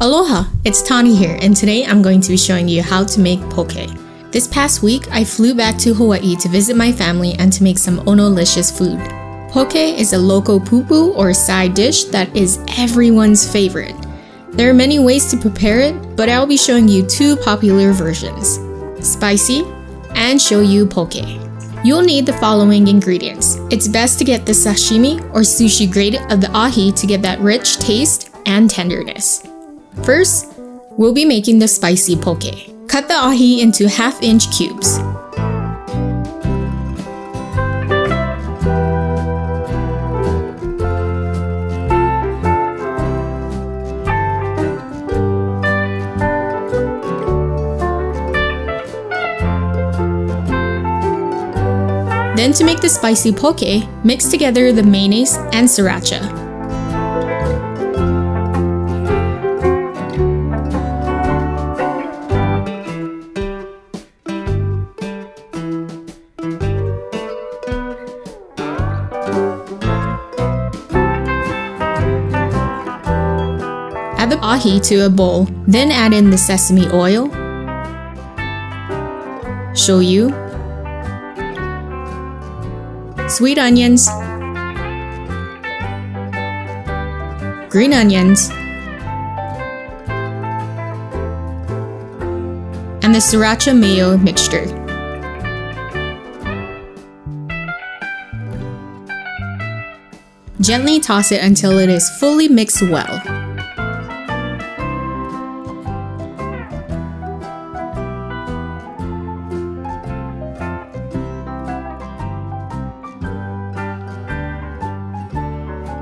Aloha, it's Tani here, and today I'm going to be showing you how to make poke. This past week, I flew back to Hawaii to visit my family and to make some onolicious food. Poke is a loko pupu or side dish that is everyone's favorite. There are many ways to prepare it, but I'll be showing you two popular versions, spicy and shoyu poke. You'll need the following ingredients. It's best to get the sashimi or sushi grade of the ahi to get that rich taste and tenderness. First, we'll be making the spicy poke. Cut the ahi into 1/2-inch cubes. Then to make the spicy poke, mix together the mayonnaise and sriracha. Add the ahi to a bowl, then add in the sesame oil, shoyu, sweet onions, green onions, and the sriracha mayo mixture. Gently toss it until it is fully mixed well.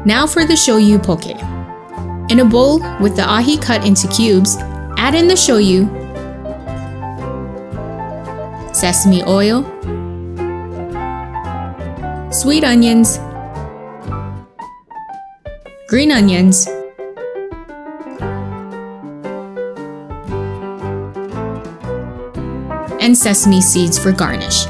Now for the shoyu poke. In a bowl with the ahi cut into cubes, add in the shoyu, sesame oil, sweet onions, green onions, and sesame seeds for garnish.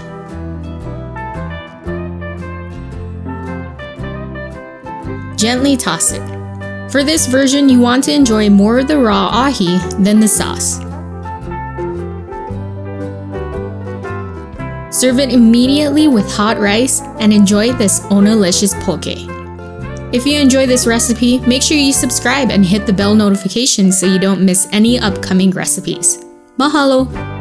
Gently toss it. For this version, you want to enjoy more of the raw ahi than the sauce. Serve it immediately with hot rice and enjoy this onolicious poke. If you enjoy this recipe, make sure you subscribe and hit the bell notification so you don't miss any upcoming recipes. Mahalo!